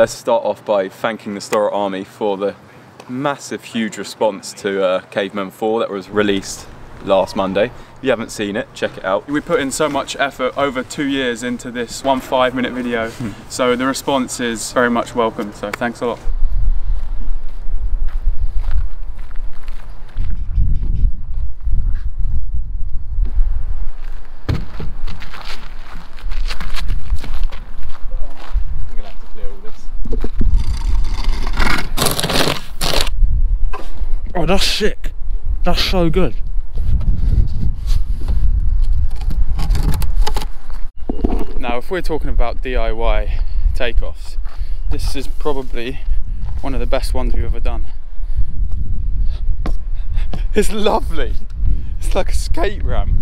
Let's start off by thanking the STORROR Army for the massive, huge response to Caveman 4 that was released last Monday. If you haven't seen it, check it out. We put in so much effort over 2 years into this 15-minute video, so the response is very much welcome, so thanks a lot. Oh, that's sick. That's so good. Now, if we're talking about DIY takeoffs, this is probably one of the best ones we've ever done. It's lovely. It's like a skate ramp.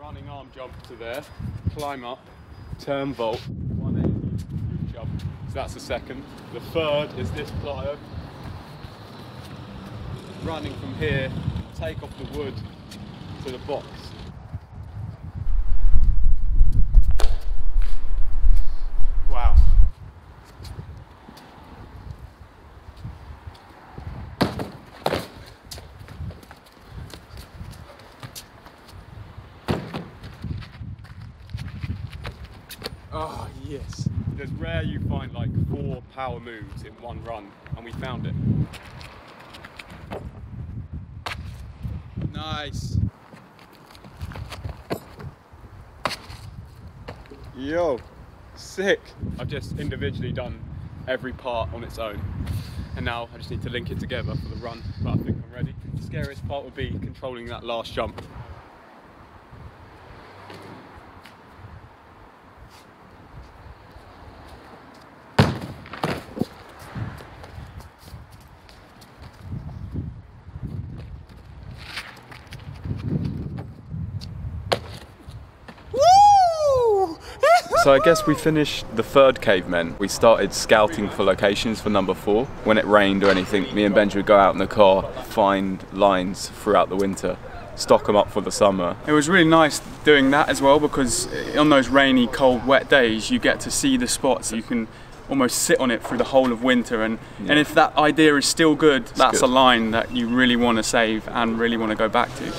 Running arm jump to there, climb up, turn vault, 180 jump. So that's the second. The third is this plyo. Running from here, take off the wood to the box. Wow. Oh yes. It's rare you find like 4 power moves in one run, and we found it. Nice. Yo, sick. I've just individually done every part on its own, and now I just need to link it together for the run, but I think I'm ready. The scariest part will be controlling that last jump. So I guess we finished the third Cavemen. We started scouting for locations for number 4. When it rained or anything, me and Benji would go out in the car, find lines throughout the winter, stock them up for the summer. It was really nice doing that as well, because on those rainy, cold, wet days, you get to see the spots. You can almost sit on it through the whole of winter, and if that idea is still good, that's good. A line that you really want to save and really want to go back to.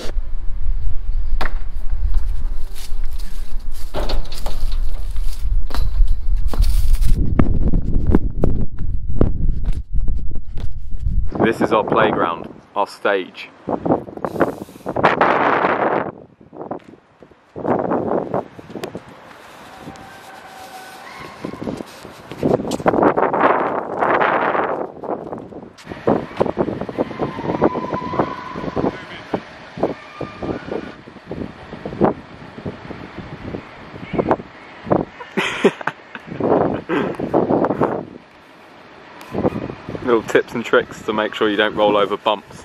This is our playground, our stage. Little tips and tricks to make sure you don't roll over bumps.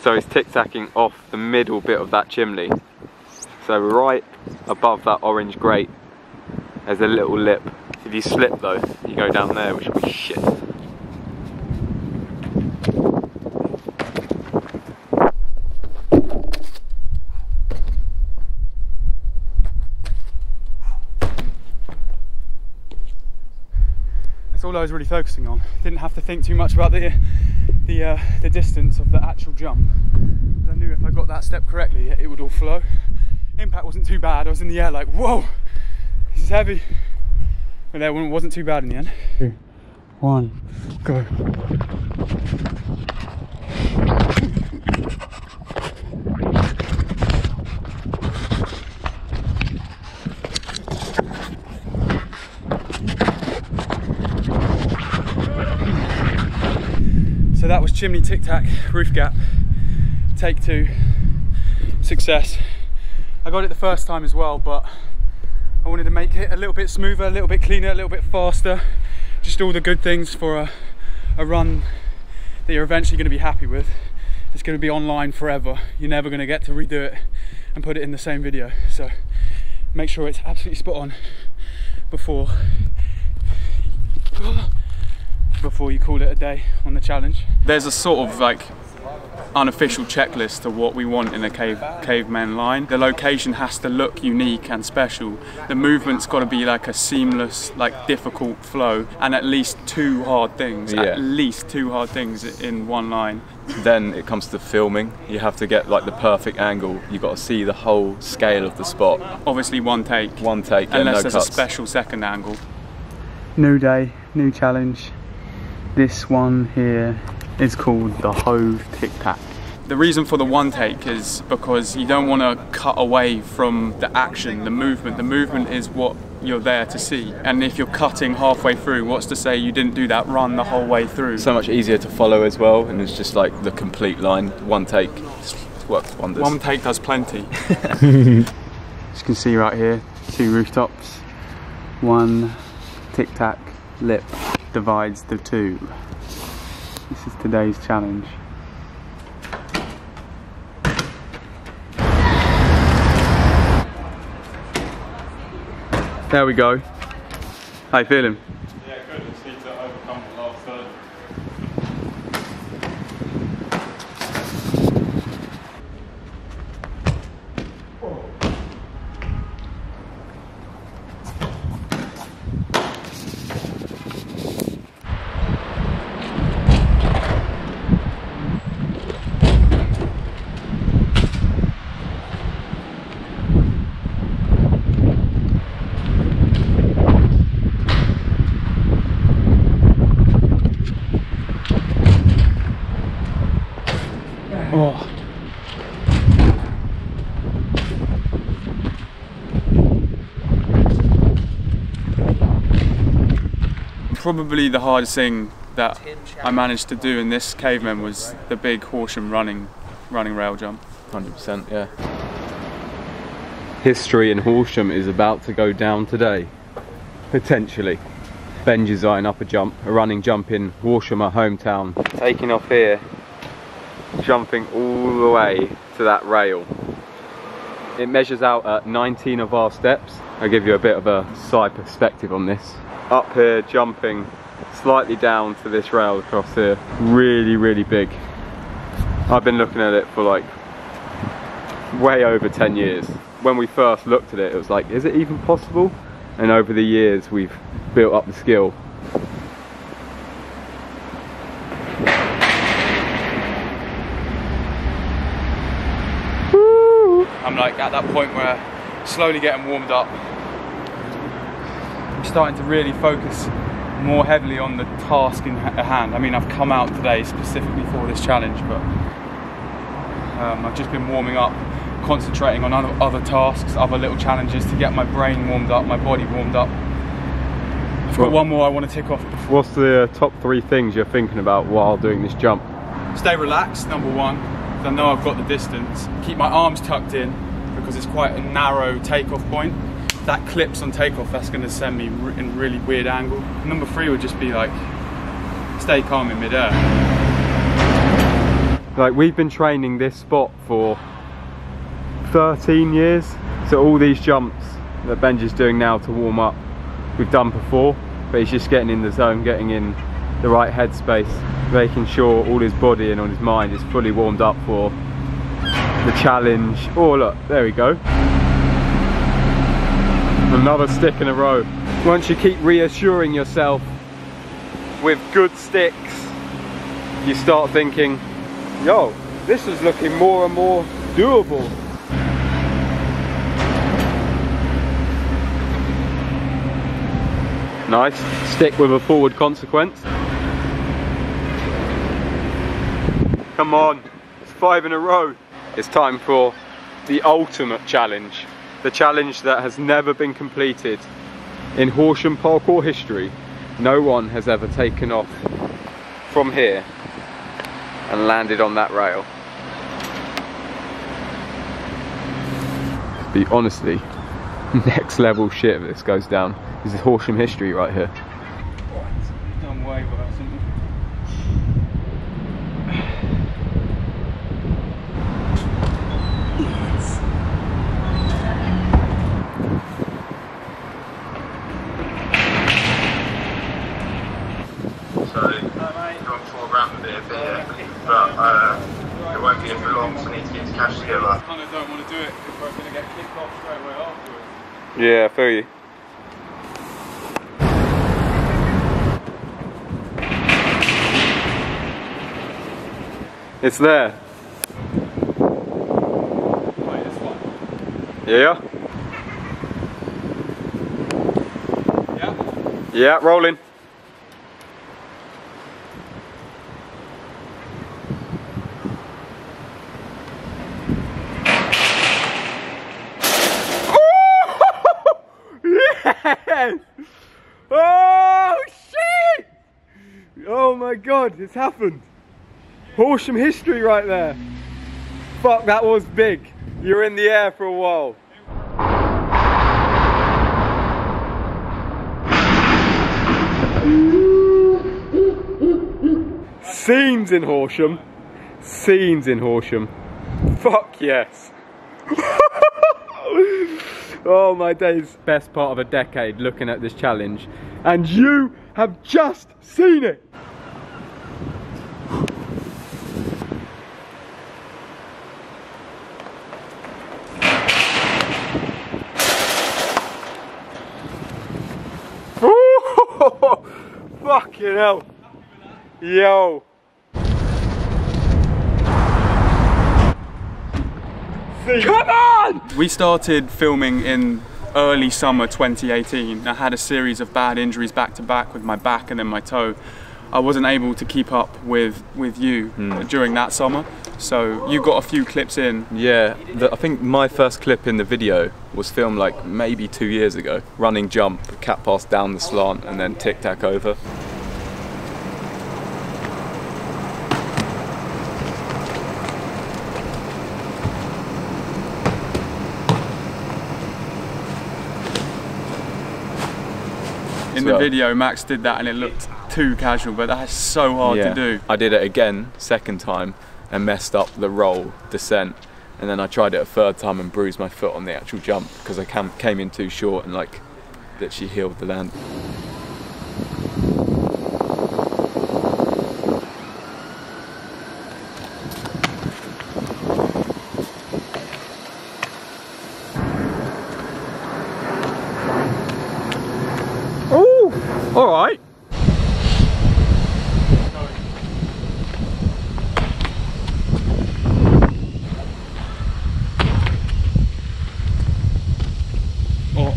So he's tic-tacking off the middle bit of that chimney. So right above that orange grate, there's a little lip. If you slip though, you go down there, which will be shit. All I was really focusing on. Didn't have to think too much about the distance of the actual jump. I knew if I got that step correctly, it would all flow. Impact wasn't too bad. I was in the air like, whoa, this is heavy. But that wasn't too bad in the end. 2, 1, go. So that was chimney tic-tac, roof gap, take 2, success. I got it the first time as well, but I wanted to make it a little bit smoother, a little bit cleaner, a little bit faster. Just all the good things for a run that you're eventually going to be happy with. It's going to be online forever. You're never going to get to redo it and put it in the same video. So make sure it's absolutely spot on before you call it a day on the challenge. There's a sort of like unofficial checklist to what we want in a caveman line. The location has to look unique and special. The movement's got to be like a seamless, like difficult flow, and at least two hard things. Yeah. At least two hard things in one line. Then it comes to filming. You have to get like the perfect angle. You've got to see the whole scale of the spot. Obviously one take. One take. Unless there's a special second angle. New day, new challenge. This one here is called the Hove Tic Tac. The reason for the one take is because you don't want to cut away from the action, the movement. The movement is what you're there to see. And if you're cutting halfway through, what's to say you didn't do that run the whole way through? So much easier to follow as well, and it's just like the complete line. One take works wonders. One take does plenty. As you can see right here, two rooftops, one tic tac lip divides the two. This is today's challenge. There we go. How you feeling? Yeah, good. Just need to overcome the last Probably the hardest thing that I managed to do in this caveman was the big Horsham running rail jump. 100%, yeah. History in Horsham is about to go down today, potentially. Benji's eyeing up a running jump in Horsham, our hometown. Taking off here, jumping all the way to that rail. It measures out at 19 of our steps. I'll give you a bit of a side perspective on this. Up here, jumping slightly down to this rail across here. Really, really big. I've been looking at it for like way over 10 years. When we first looked at it, it was like, is it even possible? And over the years, we've built up the skill. I'm like at that point where slowly getting warmed up. Starting to really focus more heavily on the task in hand. I mean, I've come out today specifically for this challenge, but I've just been warming up, concentrating on other tasks, other little challenges to get my brain warmed up, my body warmed up. I've got one more I want to tick off. What's the top three things you're thinking about while doing this jump? Stay relaxed, number one, because I know I've got the distance. Keep my arms tucked in, because it's quite a narrow takeoff point. That clips on takeoff, that's going to send me in a really weird angle. Number three would just be like, stay calm in midair. Like, we've been training this spot for 13 years. So all these jumps that Benji's doing now to warm up, we've done before, but he's just getting in the zone, getting in the right headspace, making sure all his body and all his mind is fully warmed up for the challenge. Oh, look, there we go. Another stick in a row. Once you keep reassuring yourself with good sticks, you start thinking, yo, this is looking more and more doable. Nice. Stick with a forward consequence. Come on, it's 5 in a row. It's time for the ultimate challenge. The challenge that has never been completed in Horsham parkour history. No one has ever taken off from here and landed on that rail. But honestly, next level shit if this goes down. This is Horsham history right here. It's done way worse, isn't it? So, I'm sure around a bit, but the way be in for long, so I need to get his cash together. I kind of don't want to do it because we're going to get kicked off straight away afterwards. Yeah, I feel you. It's there. Wait, this one? Yeah. Yeah? Yeah, rolling. Oh shit! Oh my god, it's happened. Horsham history right there. Fuck, that was big. You're in the air for a while. Scenes in Horsham. Scenes in Horsham. Fuck yes. Oh my days. Best part of a decade looking at this challenge. And you have just seen it. Fucking hell. Yo. Come on! We started filming in early summer 2018. I had a series of bad injuries back to back with my back and then my toe. I wasn't able to keep up with you during that summer. So you got a few clips in. Yeah, I think my first clip in the video was filmed like maybe 2 years ago. Running jump, cat pass down the slant and then tic-tac over. In the video, Max did that and it looked too casual, but that's so hard to do. I did it again, second time, and messed up the roll, descent, and then I tried it a third time and bruised my foot on the actual jump because I came in too short and like literally healed the land. All right. Oh.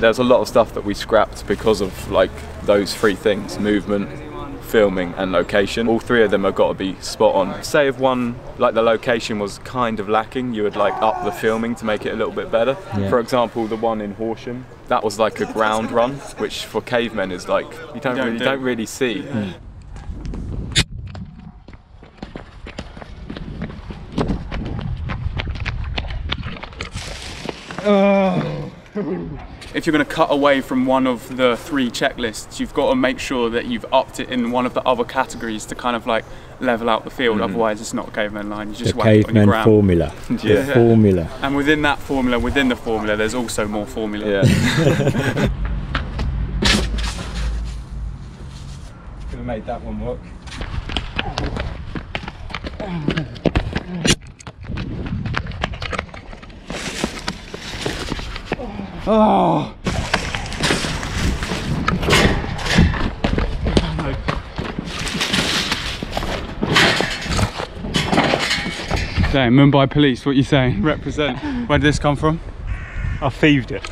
There's a lot of stuff that we scrapped because of like those three things: movement, filming and location. All three of them have got to be spot on. Say if one, like the location was kind of lacking, you would like up the filming to make it a little bit better. Yeah. For example, the one in Horsham, that was like a ground run, which for cavemen is like, you don't really see. Yeah. If you're going to cut away from one of the three checklists, you've got to make sure that you've upped it in one of the other categories to kind of like level out the field. Otherwise, it's not a caveman line. You just whack on your ground. Formula. Yeah. The formula. And within that formula, within the formula, there's also more formula. Yeah. Could have made that one work. Oh. Damn, Mumbai police, what you saying? Represent. Where did this come from? I thieved it.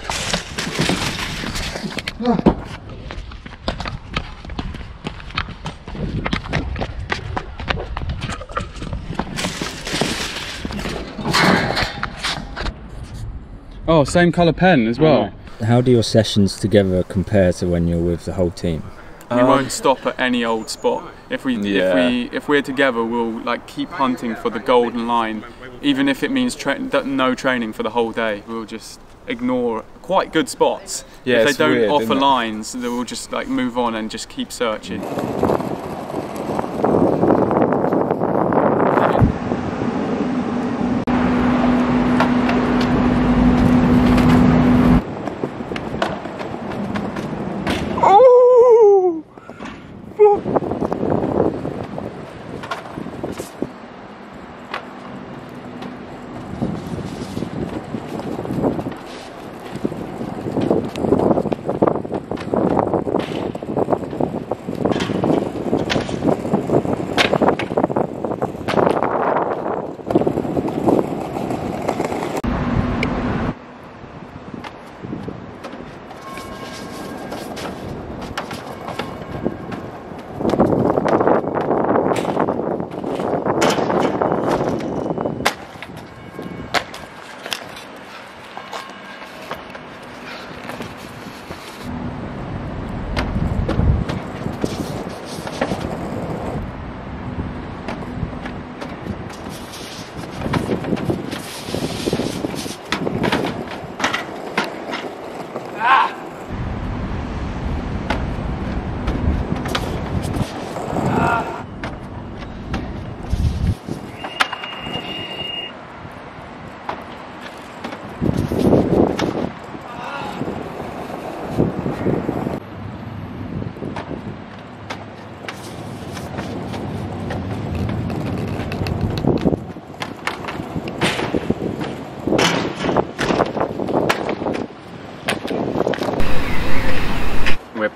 Oh, same colour pen as well. How do your sessions together compare to when you're with the whole team? We won't stop at any old spot. If we're together, we'll like keep hunting for the golden line, even if it means no training for the whole day. We'll just ignore quite good spots. Yeah, if they don't offer lines, then we'll just like move on and just keep searching.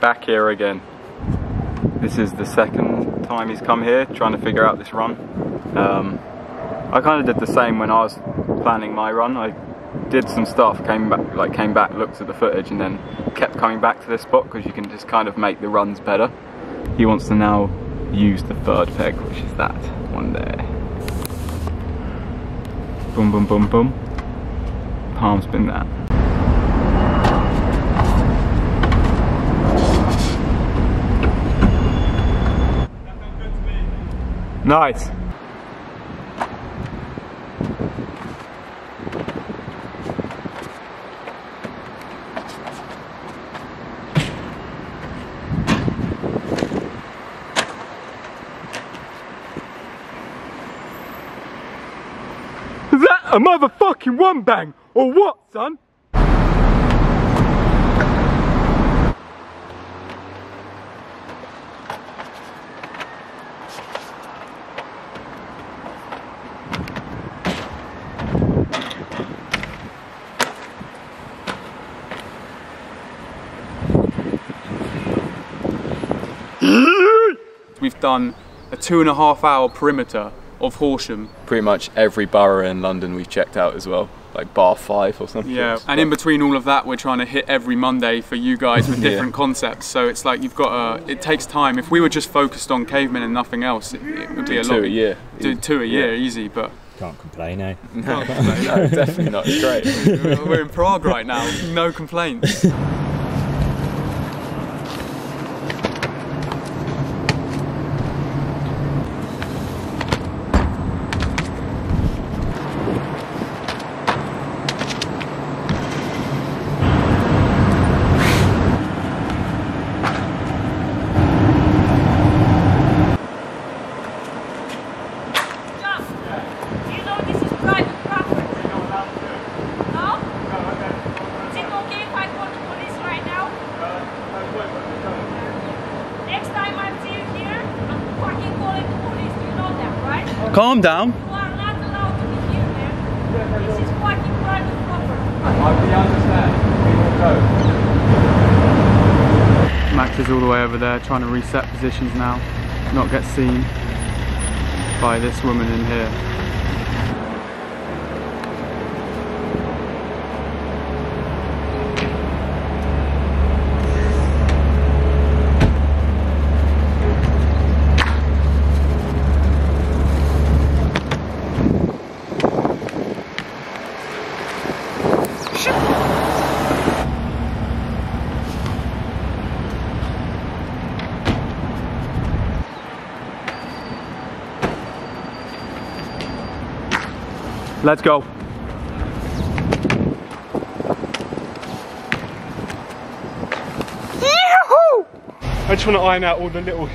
back here again. This is the second time he's come here trying to figure out this run. I kind of did the same when I was planning my run. I did some stuff, came back, looked at the footage, and then kept coming back to this spot because you can just kind of make the runs better. He wants to now use the third peg, which is that one there. Boom, boom, boom, boom. Palm spin that. Nice. Is that a motherfucking one bang or what, son? We've done a 2.5 hour perimeter of Horsham. Pretty much every borough in London we've checked out as well, like bar 5 or something. Yeah, and in between all of that, we're trying to hit every Monday for you guys with different concepts. So it's like you've got it takes time. If we were just focused on Cavemen and nothing else, it would be a lot. 2 a year. Do 2 a year, easy, but. Can't complain, eh? No, no, definitely not. It's great. We're in Prague right now, no complaints. Calm down. You are not allowed to be here, man. This is fucking private property. I understand. We will go. Max is all the way over there trying to reset positions now. Not get seen by this woman in here. Let's go. Yahoo! I just want to iron out all the little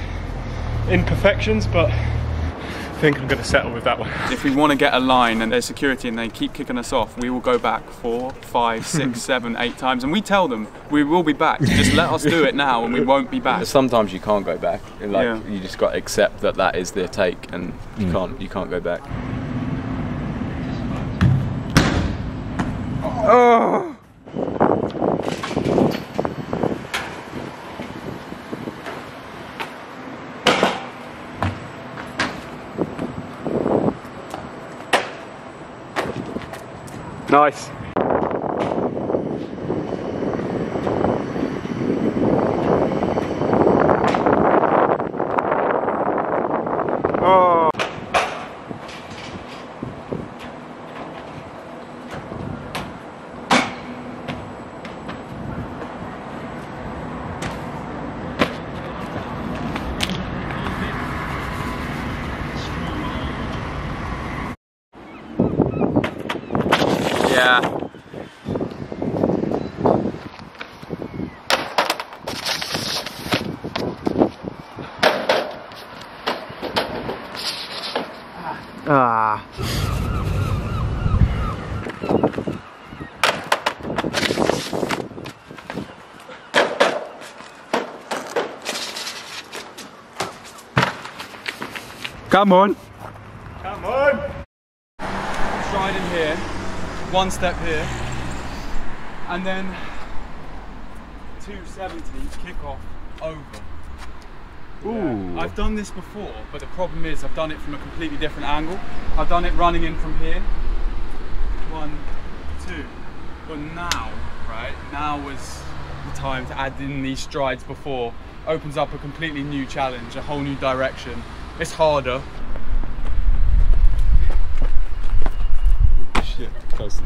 imperfections, but I think I'm going to settle with that one. If we want to get a line and there's security and they keep kicking us off, we will go back 4, 5, 6, 7, 8 times, and we tell them we will be back. Just let us do it now, and we won't be back. Sometimes you can't go back. Like you just got to accept that that is their take, and you can't go back. Oh! Nice. Yeah. Come on. Come on. Tried in here. One step here, and then 270 kick off. over. Ooh. Yeah. I've done this before, but the problem is I've done it from a completely different angle. I've done it running in from here. One, two. But now, right, now was the time to add in these strides before. Opens up a completely new challenge, a whole new direction. It's harder. Shit, close.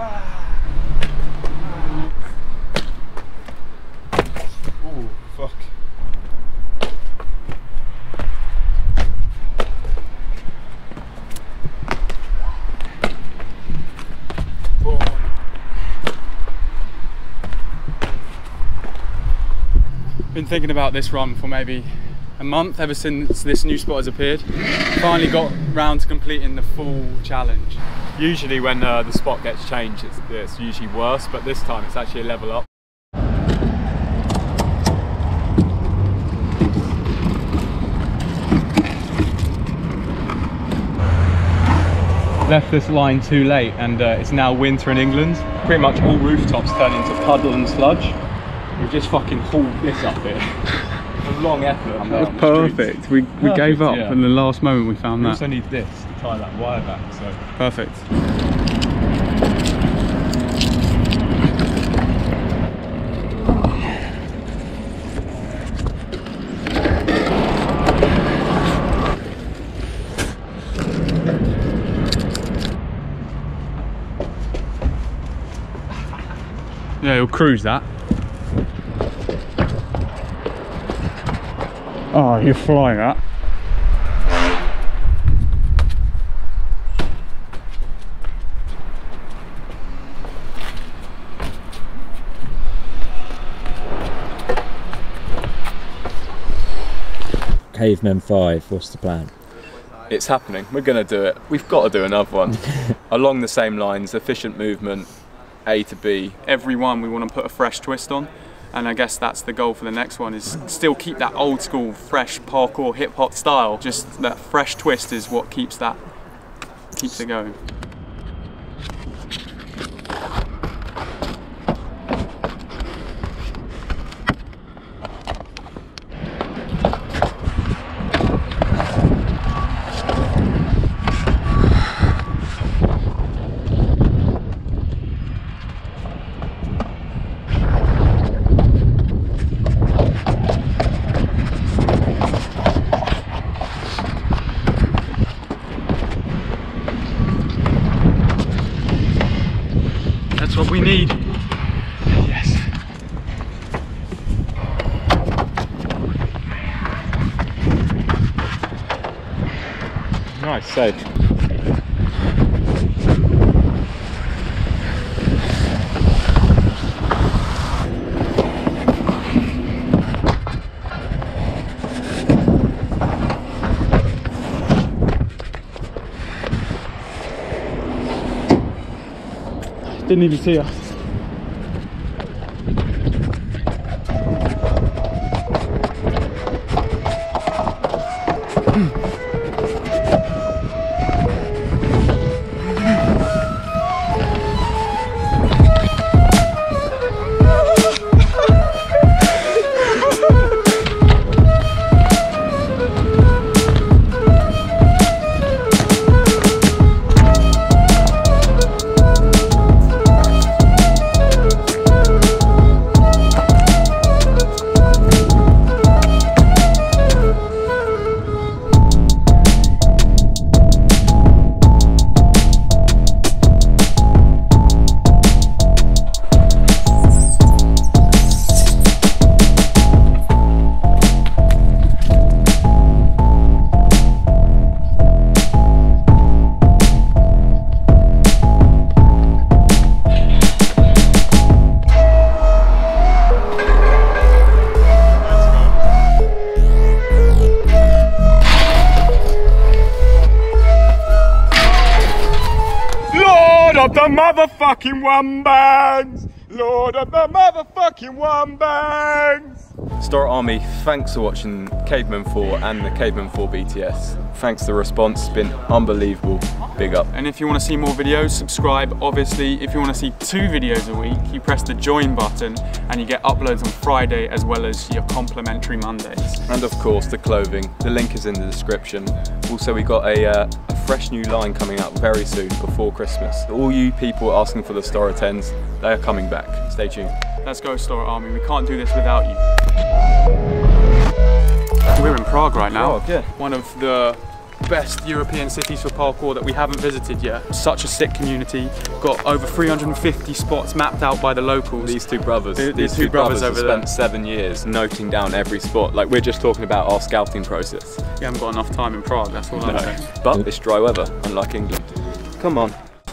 Oh, fuck. Been thinking about this run for maybe a month, ever since this new spot has appeared. Finally got round to completing the full challenge. Usually when the spot gets changed, it's usually worse, but this time it's actually a level up. Left this line too late, and it's now winter in England. Pretty much all rooftops turn into puddle and sludge. We've just fucking hauled this up here. A long effort. That was perfect. We gave up, yeah. And the last moment we found that. We also need this to tie that wire back, so. Perfect. Yeah, we'll cruise that. Oh, you're flying up. Cavemen 5, what's the plan? It's happening, we're going to do it. We've got to do another one. Along the same lines, efficient movement, A to B. Every one we want to put a fresh twist on. And I guess that's the goal for the next one, is still keep that old school, fresh parkour hip hop style. Just that fresh twist is what keeps it going. What we need. Yes. Nice save. Didn't even see us. The motherfucking wombats! Lord of the motherfucking one bangs! STORROR Army, thanks for watching Caveman 4 and the Caveman 4 BTS. Thanks for the response, it's been unbelievable. Big up. And if you want to see more videos, subscribe, obviously. If you want to see 2 videos a week, you press the join button and you get uploads on Friday as well as your complimentary Mondays. And of course, the clothing. The link is in the description. Also, we got a fresh new line coming up very soon before Christmas. All you people asking for the STORROR 10s, they are coming back. Stay tuned. Let's go, STORROR Army. We can't do this without you. We're in Prague right now. Prague, yeah. One of the best European cities for parkour that we haven't visited yet. Such a sick community. Got over 350 spots mapped out by the locals. These two brothers. These two brothers over there. Spent 7 years noting down every spot. Like, we're just talking about our scouting process. You haven't got enough time in Prague, that's all I know. But it's dry weather, unlike England. Come on.